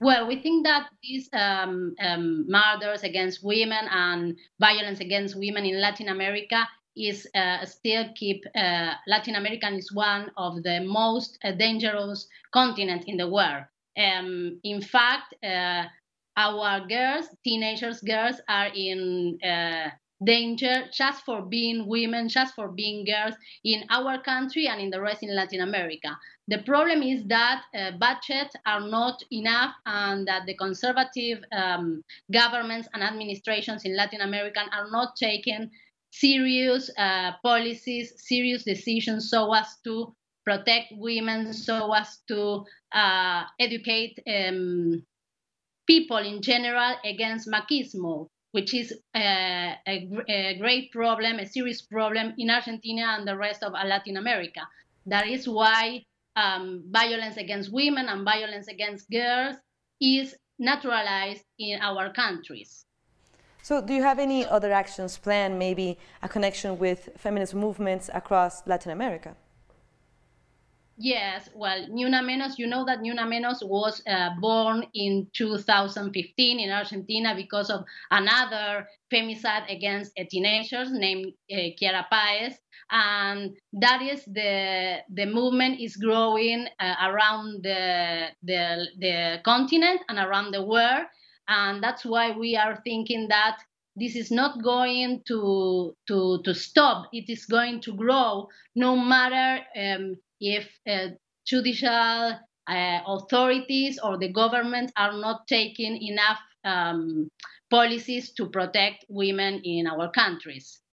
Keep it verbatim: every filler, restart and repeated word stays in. Well, we think that these um, um, murders against women and violence against women in Latin America is uh, still keep uh, Latin America is one of the most uh, dangerous continents in the world. Um, in fact, uh, our girls, teenagers, girls are in uh, danger just for being women, just for being girls in our country and in the rest in Latin America. The problem is that uh, budgets are not enough and that the conservative um, governments and administrations in Latin America are not taking serious uh, policies, serious decisions so as to protect women, so as to uh, educate um, people in general against machismo, which is uh, a, a great problem, a serious problem in Argentina and the rest of Latin America. That is why um, violence against women and violence against girls is naturalized in our countries. So do you have any other actions planned, maybe a connection with feminist movements across Latin America? Yes, well, Ni Una Menos, you know that Ni Una Menos was uh, born in two thousand fifteen in Argentina because of another femicide against a teenager named uh, Chiara Paez. And that is the, the movement is growing uh, around the, the, the continent and around the world. And that's why we are thinking that this is not going to, to, to stop. It is going to grow no matter um, if uh, judicial uh, authorities or the government are not taking enough um, policies to protect women in our countries.